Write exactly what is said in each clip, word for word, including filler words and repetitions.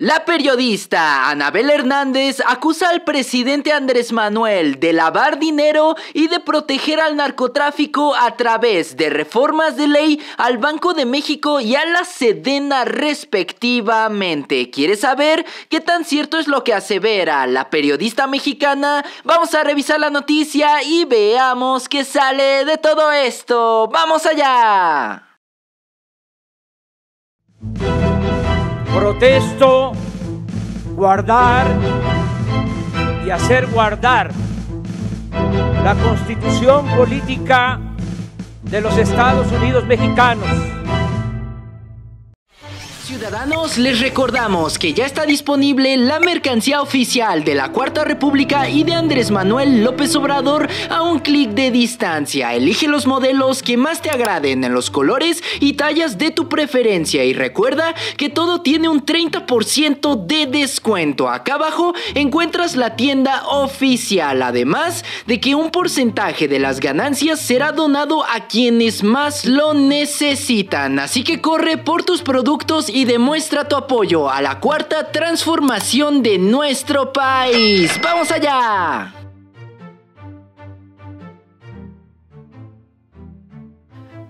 La periodista Anabel Hernández acusa al presidente Andrés Manuel de lavar dinero y de proteger al narcotráfico a través de reformas de ley al Banco de México y a la Sedena respectivamente. ¿Quieres saber qué tan cierto es lo que asevera la periodista mexicana? Vamos a revisar la noticia y veamos qué sale de todo esto. ¡Vamos allá! Protesto, guardar y hacer guardar la Constitución Política de los Estados Unidos Mexicanos. Ciudadanos, les recordamos que ya está disponible la mercancía oficial de la Cuarta República y de Andrés Manuel López Obrador a un clic de distancia. Elige los modelos que más te agraden en los colores y tallas de tu preferencia y recuerda que todo tiene un treinta por ciento de descuento. Acá abajo encuentras la tienda oficial, además de que un porcentaje de las ganancias será donado a quienes más lo necesitan. Así que corre por tus productos y y demuestra tu apoyo a la cuarta transformación de nuestro país. ¡Vamos allá!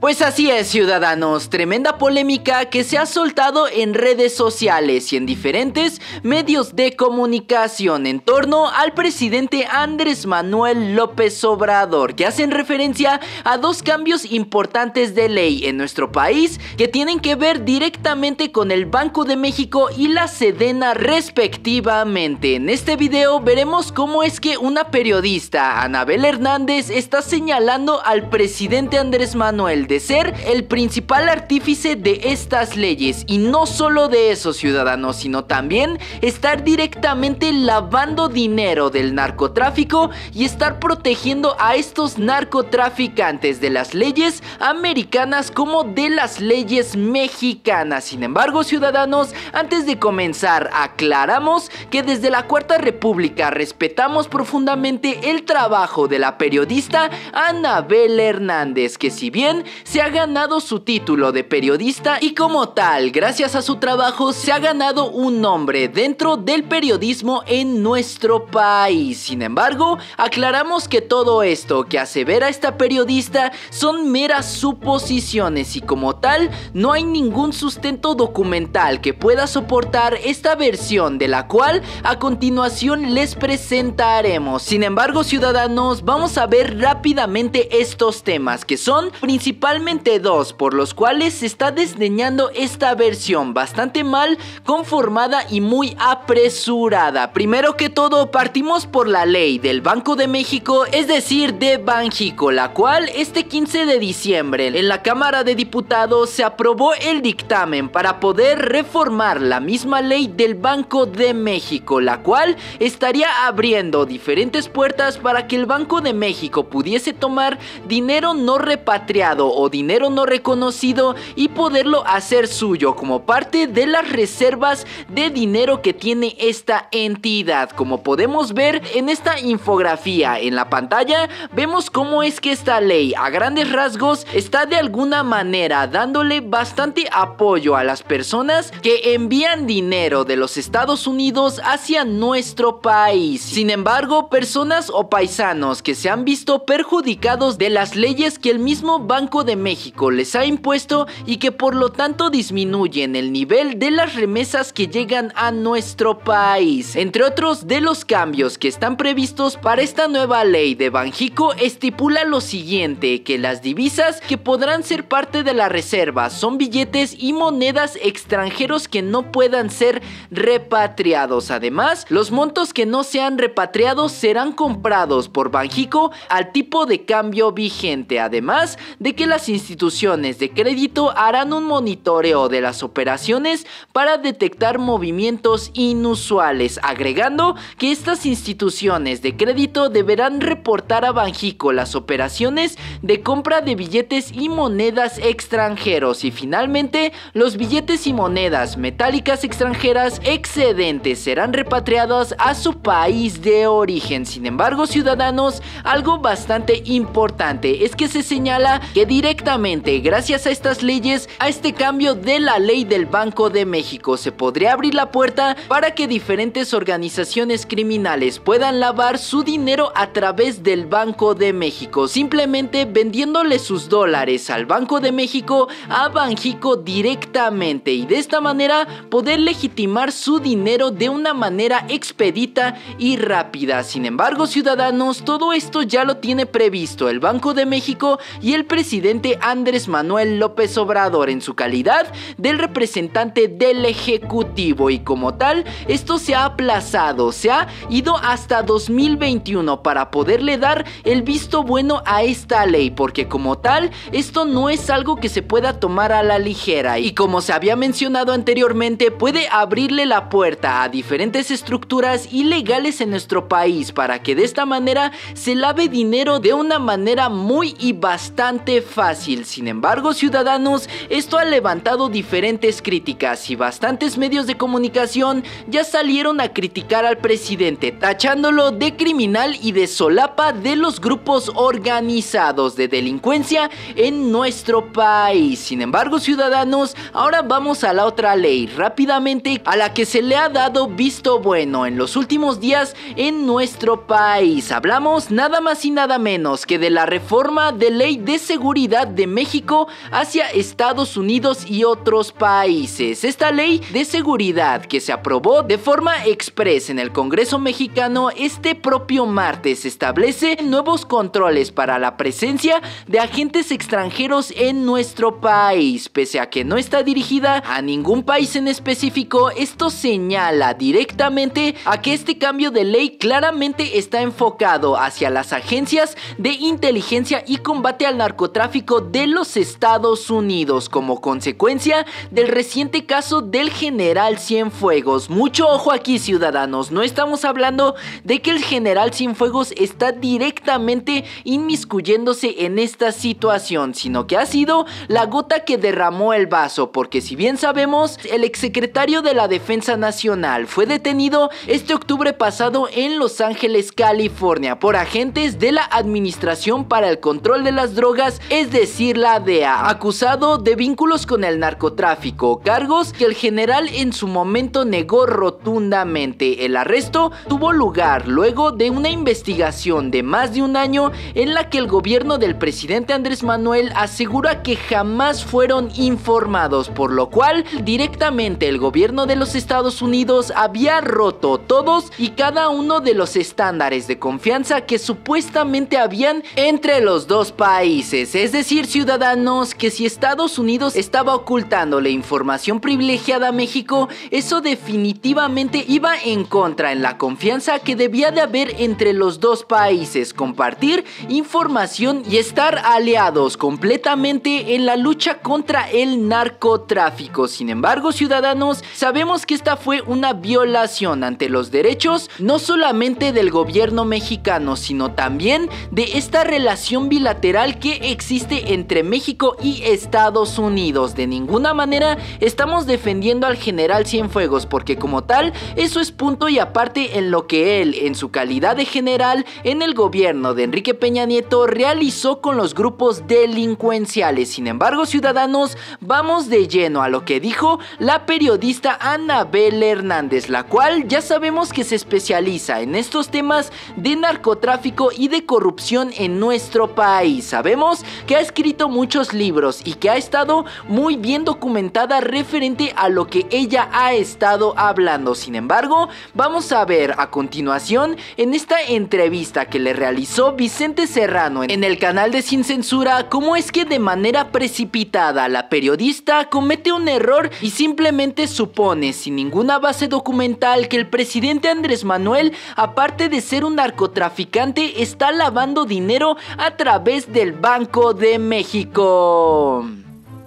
Pues así es, ciudadanos, tremenda polémica que se ha soltado en redes sociales y en diferentes medios de comunicación en torno al presidente Andrés Manuel López Obrador, que hacen referencia a dos cambios importantes de ley en nuestro país que tienen que ver directamente con el Banco de México y la Sedena respectivamente. En este video veremos cómo es que una periodista, Anabel Hernández, está señalando al presidente Andrés Manuel de de ser el principal artífice de estas leyes y no solo de esos, ciudadanos, sino también estar directamente lavando dinero del narcotráfico y estar protegiendo a estos narcotraficantes de las leyes americanas como de las leyes mexicanas. Sin embargo, ciudadanos, antes de comenzar aclaramos que desde la Cuarta República respetamos profundamente el trabajo de la periodista Anabel Hernández, que si bien se ha ganado su título de periodista y como tal, gracias a su trabajo, se ha ganado un nombre dentro del periodismo en nuestro país. Sin embargo, aclaramos que todo esto que asevera esta periodista son meras suposiciones y como tal, no hay ningún sustento documental que pueda soportar esta versión, de la cual a continuación les presentaremos. Sin embargo, ciudadanos, vamos a ver rápidamente estos temas que son principalmente Principalmente dos, por los cuales se está desdeñando esta versión bastante mal conformada y muy apresurada. Primero que todo, partimos por la ley del Banco de México, es decir, de Banjico, la cual este quince de diciembre en la Cámara de Diputados se aprobó el dictamen para poder reformar la misma ley del Banco de México, la cual estaría abriendo diferentes puertas para que el Banco de México pudiese tomar dinero no repatriado o dinero no reconocido y poderlo hacer suyo como parte de las reservas de dinero que tiene esta entidad. Como podemos ver en esta infografía en la pantalla, vemos cómo es que esta ley a grandes rasgos está de alguna manera dándole bastante apoyo a las personas que envían dinero de los Estados Unidos hacia nuestro país. Sin embargo, personas o paisanos que se han visto perjudicados de las leyes que el mismo Banco de México les ha impuesto y que por lo tanto disminuyen el nivel de las remesas que llegan a nuestro país. Entre otros de los cambios que están previstos para esta nueva ley de Banjico, estipula lo siguiente: que las divisas que podrán ser parte de la reserva son billetes y monedas extranjeros que no puedan ser repatriados. Además, los montos que no sean repatriados serán comprados por Banjico al tipo de cambio vigente, además de que las instituciones de crédito harán un monitoreo de las operaciones para detectar movimientos inusuales, agregando que estas instituciones de crédito deberán reportar a Banjico las operaciones de compra de billetes y monedas extranjeros y finalmente los billetes y monedas metálicas extranjeras excedentes serán repatriados a su país de origen. Sin embargo, ciudadanos, algo bastante importante es que se señala que directamente directamente gracias a estas leyes a este cambio de la ley del Banco de México. Se podría abrir la puerta para que diferentes organizaciones criminales puedan lavar su dinero a través del Banco de México, simplemente vendiéndole sus dólares al Banco de México a Banjico directamente, y de esta manera poder legitimar su dinero de una manera expedita y rápida. Sin embargo, ciudadanos, todo esto ya lo tiene previsto el Banco de México y el presidente Andrés Manuel López Obrador en su calidad del representante del Ejecutivo, y como tal esto se ha aplazado, se ha ido hasta dos mil veintiuno para poderle dar el visto bueno a esta ley, porque como tal esto no es algo que se pueda tomar a la ligera y, como se había mencionado anteriormente, puede abrirle la puerta a diferentes estructuras ilegales en nuestro país para que de esta manera se lave dinero de una manera muy y bastante fácil. Sin embargo, ciudadanos, esto ha levantado diferentes críticas y bastantes medios de comunicación ya salieron a criticar al presidente, tachándolo de criminal y de solapa de los grupos organizados de delincuencia en nuestro país. Sin embargo, ciudadanos, ahora vamos a la otra ley rápidamente, a la que se le ha dado visto bueno en los últimos días en nuestro país. Hablamos nada más y nada menos que de la reforma de ley de seguridad de México hacia Estados Unidos y otros países. Esta ley de seguridad que se aprobó de forma expresa en el Congreso mexicano este propio martes establece nuevos controles para la presencia de agentes extranjeros en nuestro país. Pese a que no está dirigida a ningún país en específico, esto señala directamente a que este cambio de ley claramente está enfocado hacia las agencias de inteligencia y combate al narcotráfico de los Estados Unidos, como consecuencia del reciente caso del general Cienfuegos. Mucho ojo aquí, ciudadanos, no estamos hablando de que el general Cienfuegos está directamente inmiscuyéndose en esta situación, sino que ha sido la gota que derramó el vaso, porque si bien sabemos, el exsecretario de la Defensa Nacional fue detenido este octubre pasado en Los Ángeles, California, por agentes de la Administración para el Control de las Drogas, es decir, la D E A, acusado de vínculos con el narcotráfico, cargos que el general en su momento negó rotundamente. El arresto tuvo lugar luego de una investigación de más de un año en la que el gobierno del presidente Andrés Manuel asegura que jamás fueron informados, por lo cual directamente el gobierno de los Estados Unidos había roto todos y cada uno de los estándares de confianza que supuestamente habían entre los dos países. Es decir, ciudadanos, que si Estados Unidos estaba ocultándole información privilegiada a México, eso definitivamente iba en contra en la confianza que debía de haber entre los dos países, compartir información y estar aliados completamente en la lucha contra el narcotráfico. Sin embargo, ciudadanos, sabemos que esta fue una violación ante los derechos no solamente del gobierno mexicano, sino también de esta relación bilateral que existe entre México y Estados Unidos. De ninguna manera estamos defendiendo al general Cienfuegos, porque como tal eso es punto y aparte en lo que él, en su calidad de general en el gobierno de Enrique Peña Nieto, realizó con los grupos delincuenciales. Sin embargo, ciudadanos, vamos de lleno a lo que dijo la periodista Anabel Hernández, la cual ya sabemos que se especializa en estos temas de narcotráfico y de corrupción en nuestro país. Sabemos que ha escrito muchos libros y que ha estado muy bien documentada referente a lo que ella ha estado hablando. Sin embargo, vamos a ver a continuación en esta entrevista que le realizó Vicente Serrano en el canal de Sin Censura cómo es que de manera precipitada la periodista comete un error y simplemente supone, sin ninguna base documental, que el presidente Andrés Manuel, aparte de ser un narcotraficante, está lavando dinero a través del Banco de México.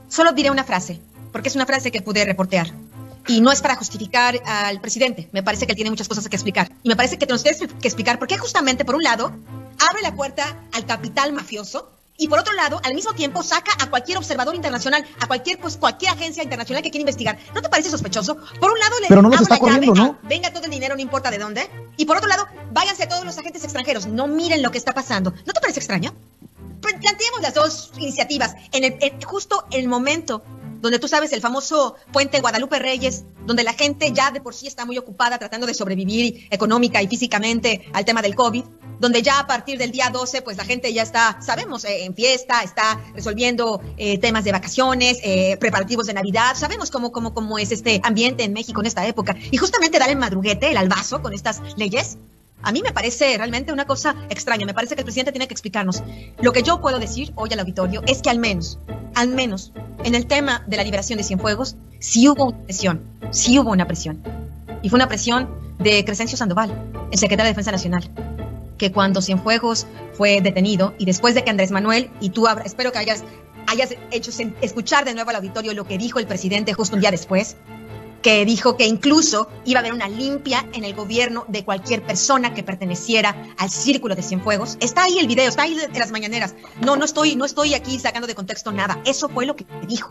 Solo diré una frase, porque es una frase que pude reportear. Y no es para justificar al presidente. Me parece que él tiene muchas cosas que explicar. Y me parece que tenemos que explicar por qué justamente, por un lado, abre la puerta al capital mafioso y, por otro lado, al mismo tiempo, saca a cualquier observador internacional, a cualquier, pues, cualquier agencia internacional que quiera investigar. ¿No te parece sospechoso? Por un lado, le Pero no nos está corriendo, ¿no? A, venga todo el dinero, no importa de dónde. Y, por otro lado, váyanse todos los agentes extranjeros. No miren lo que está pasando. ¿No te parece extraño? planteemos las dos iniciativas en el, en, justo en el momento donde tú sabes el famoso puente Guadalupe Reyes, donde la gente ya de por sí está muy ocupada tratando de sobrevivir económica y físicamente al tema del COVID, donde ya a partir del día doce, pues la gente ya está, sabemos, eh, en fiesta, está resolviendo eh, temas de vacaciones, eh, preparativos de Navidad, sabemos cómo, cómo, cómo es este ambiente en México en esta época. Y justamente dar el madruguete, el albazo con estas leyes, a mí me parece realmente una cosa extraña. Me parece que el presidente tiene que explicarnos. Lo que yo puedo decir hoy al auditorio es que al menos, al menos, en el tema de la liberación de Cienfuegos, sí hubo una presión, sí hubo una presión. Y fue una presión de Crescencio Sandoval, el secretario de Defensa Nacional, que cuando Cienfuegos fue detenido y después de que Andrés Manuel, y tú espero que hayas, hayas hecho escuchar de nuevo al auditorio lo que dijo el presidente justo un día después, que dijo que incluso iba a haber una limpia en el gobierno de cualquier persona que perteneciera al círculo de Cienfuegos. Está ahí el video, está ahí en las mañaneras. No, no estoy, no estoy aquí sacando de contexto nada. Eso fue lo que dijo.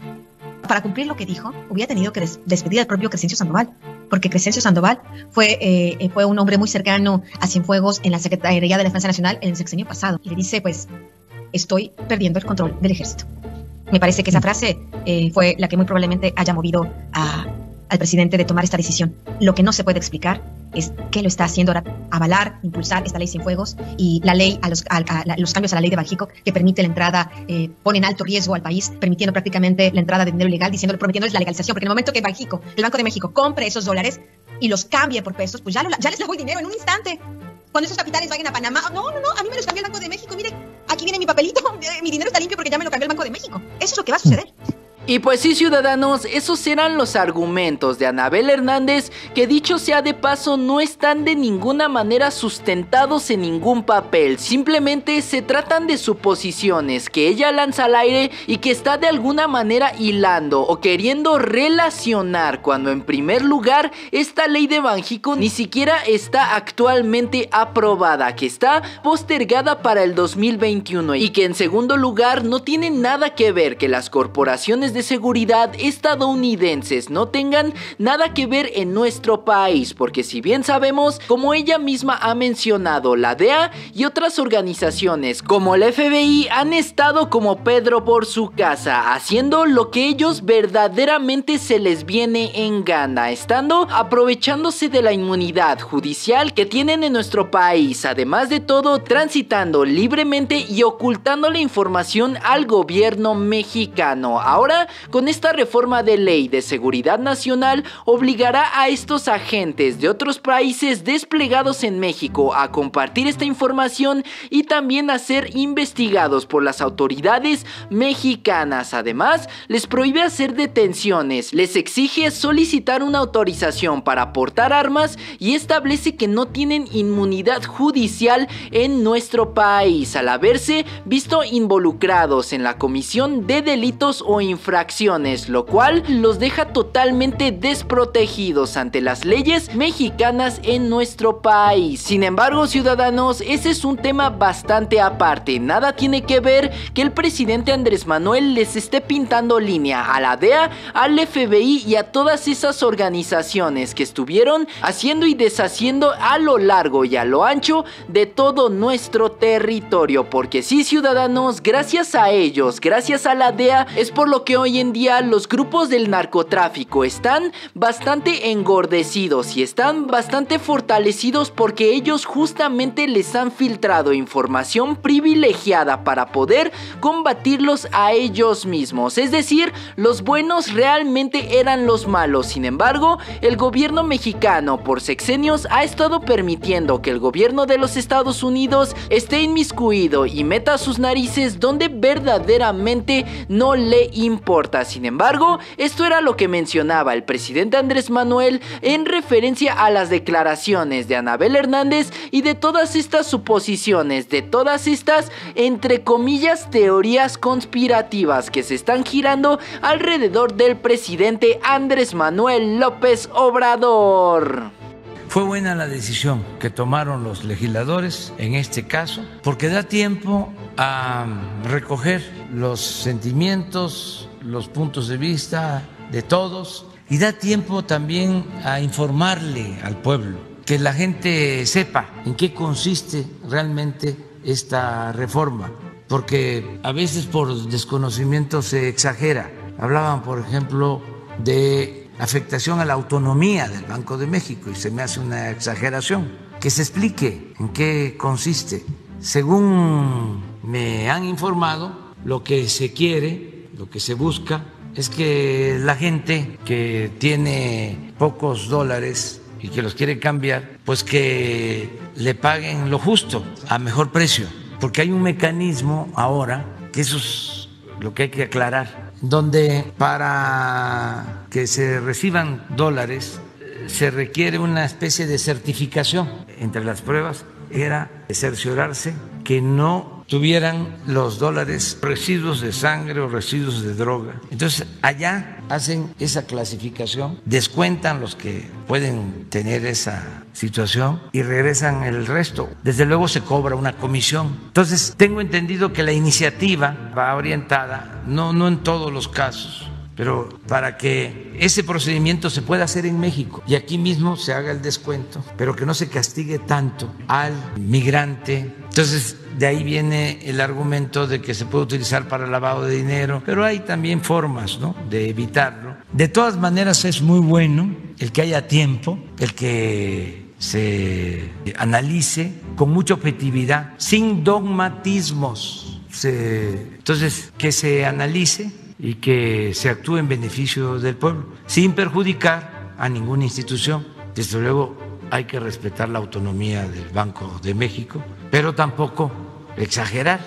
Para cumplir lo que dijo, hubiera tenido que des- despedir al propio Crescencio Sandoval, porque Crescencio Sandoval fue, eh, fue un hombre muy cercano a Cienfuegos en la Secretaría de la Defensa Nacional en el sexenio pasado. Y le dice, pues, estoy perdiendo el control del ejército. Me parece que esa frase eh, fue la que muy probablemente haya movido a... al presidente de tomar esta decisión. Lo que no se puede explicar es qué lo está haciendo ahora, avalar, impulsar esta ley Cienfuegos y la ley a los, a, a, a los cambios a la ley de Banxico que permite la entrada, eh, pone en alto riesgo al país, permitiendo prácticamente la entrada de dinero ilegal, diciéndole, prometiéndoles la legalización, porque en el momento que Banxico, el Banco de México, compre esos dólares y los cambie por pesos, pues ya, lo, ya les lavó el dinero en un instante. Cuando esos capitales vayan a Panamá, no, no, no, a mí me los cambió el Banco de México, mire, aquí viene mi papelito, mi dinero está limpio porque ya me lo cambió el Banco de México. Eso es lo que va a suceder. Y pues sí, ciudadanos, esos eran los argumentos de Anabel Hernández, que dicho sea de paso no están de ninguna manera sustentados en ningún papel, simplemente se tratan de suposiciones que ella lanza al aire y que está de alguna manera hilando o queriendo relacionar, cuando en primer lugar esta ley de Banxico ni siquiera está actualmente aprobada, que está postergada para el dos mil veintiuno, y que en segundo lugar no tiene nada que ver que las corporaciones de de seguridad estadounidenses no tengan nada que ver en nuestro país, porque si bien sabemos, como ella misma ha mencionado, la D E A y otras organizaciones como el F B I han estado como Pedro por su casa, haciendo lo que ellos verdaderamente se les viene en gana, estando aprovechándose de la inmunidad judicial que tienen en nuestro país, además de todo transitando libremente y ocultando la información al gobierno mexicano. Ahora con esta reforma de ley de seguridad nacional obligará a estos agentes de otros países desplegados en México a compartir esta información y también a ser investigados por las autoridades mexicanas. Además, les prohíbe hacer detenciones, les exige solicitar una autorización para portar armas y establece que no tienen inmunidad judicial en nuestro país, al haberse visto involucrados en la comisión de delitos o infracciones, lo cual los deja totalmente desprotegidos ante las leyes mexicanas en nuestro país. Sin embargo, ciudadanos, ese es un tema bastante aparte. Nada tiene que ver que el presidente Andrés Manuel les esté pintando línea a la D E A, al F B I y a todas esas organizaciones que estuvieron haciendo y deshaciendo a lo largo y a lo ancho de todo nuestro territorio, porque sí, ciudadanos, gracias a ellos, gracias a la D E A, es por lo que hoy en día los grupos del narcotráfico están bastante engordecidos y están bastante fortalecidos, porque ellos justamente les han filtrado información privilegiada para poder combatirlos a ellos mismos. Es decir, los buenos realmente eran los malos. Sin embargo, el gobierno mexicano por sexenios ha estado permitiendo que el gobierno de los Estados Unidos esté inmiscuido y meta sus narices donde verdaderamente no le importa. Sin embargo, esto era lo que mencionaba el presidente Andrés Manuel en referencia a las declaraciones de Anabel Hernández y de todas estas suposiciones, de todas estas, entre comillas, teorías conspirativas que se están girando alrededor del presidente Andrés Manuel López Obrador. Fue buena la decisión que tomaron los legisladores en este caso, porque da tiempo a recoger los sentimientos, los puntos de vista de todos, y da tiempo también a informarle al pueblo, que la gente sepa en qué consiste realmente esta reforma. porque a veces por desconocimiento se exagera. Hablaban, por ejemplo, de afectación a la autonomía del Banco de México y se me hace una exageración. Que se explique en qué consiste. Según me han informado, lo que se quiere, lo que se busca, es que la gente que tiene pocos dólares y que los quiere cambiar, pues que le paguen lo justo, a mejor precio. Porque hay un mecanismo ahora, que eso es lo que hay que aclarar, donde para que se reciban dólares se requiere una especie de certificación. Entre las pruebas era cerciorarse que no tuvieran los dólares residuos de sangre o residuos de droga. Entonces allá hacen esa clasificación, descuentan los que pueden tener esa situación y regresan el resto. Desde luego se cobra una comisión. Entonces tengo entendido que la iniciativa va orientada, no, no en todos los casos, pero para que ese procedimiento se pueda hacer en México y aquí mismo se haga el descuento, pero que no se castigue tanto al migrante. Entonces, de ahí viene el argumento de que se puede utilizar para lavado de dinero, pero hay también formas, ¿no?, de evitarlo. De todas maneras, es muy bueno el que haya tiempo, el que se analice con mucha objetividad, sin dogmatismos. Entonces, que se analice y que se actúe en beneficio del pueblo, sin perjudicar a ninguna institución. Desde luego hay que respetar la autonomía del Banco de México, pero tampoco exagerar.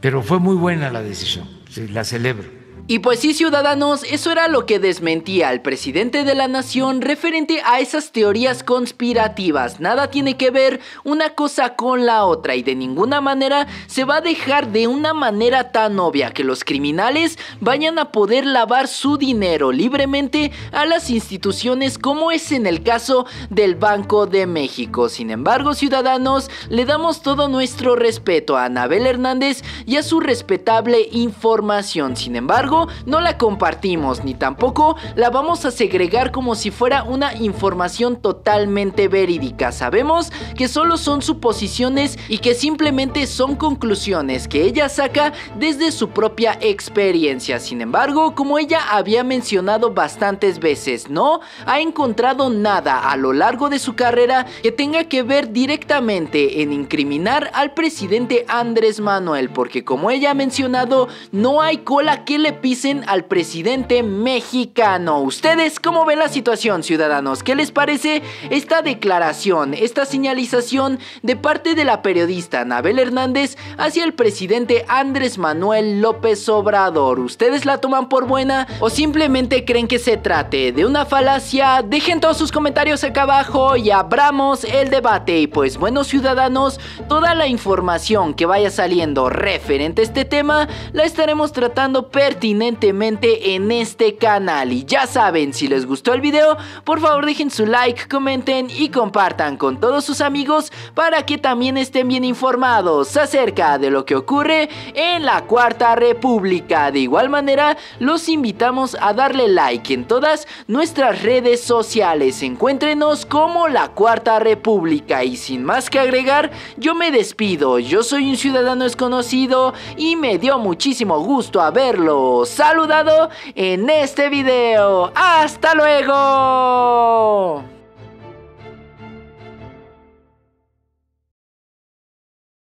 Pero fue muy buena la decisión, la celebro. Y pues sí, ciudadanos, eso era lo que desmentía al presidente de la nación referente a esas teorías conspirativas. Nada tiene que ver una cosa con la otra y de ninguna manera se va a dejar de una manera tan obvia que los criminales vayan a poder lavar su dinero libremente a las instituciones, como es en el caso del Banco de México. Sin embargo, ciudadanos, le damos todo nuestro respeto a Anabel Hernández y a su respetable información. Sin embargo, no la compartimos ni tampoco la vamos a segregar como si fuera una información totalmente verídica. Sabemos que solo son suposiciones y que simplemente son conclusiones que ella saca desde su propia experiencia. Sin embargo, como ella había mencionado bastantes veces, no ha encontrado nada a lo largo de su carrera que tenga que ver directamente en incriminar al presidente Andrés Manuel, porque como ella ha mencionado, no hay cola que le pisen al presidente mexicano. ¿Ustedes cómo ven la situación, ciudadanos? ¿Qué les parece esta declaración, esta señalización de parte de la periodista Anabel Hernández hacia el presidente Andrés Manuel López Obrador? ¿Ustedes la toman por buena o simplemente creen que se trate de una falacia? Dejen todos sus comentarios acá abajo y abramos el debate. Y pues bueno, ciudadanos, toda la información que vaya saliendo referente a este tema la estaremos tratando pertinentemente en este canal. Y ya saben, si les gustó el video, por favor dejen su like, comenten y compartan con todos sus amigos para que también estén bien informados acerca de lo que ocurre en la Cuarta República. De igual manera, los invitamos a darle like en todas nuestras redes sociales. Encuéntrenos como la Cuarta República. Y sin más que agregar, yo me despido. Yo soy un ciudadano desconocido y me dio muchísimo gusto haberlo saludado en este video. ¡Hasta luego!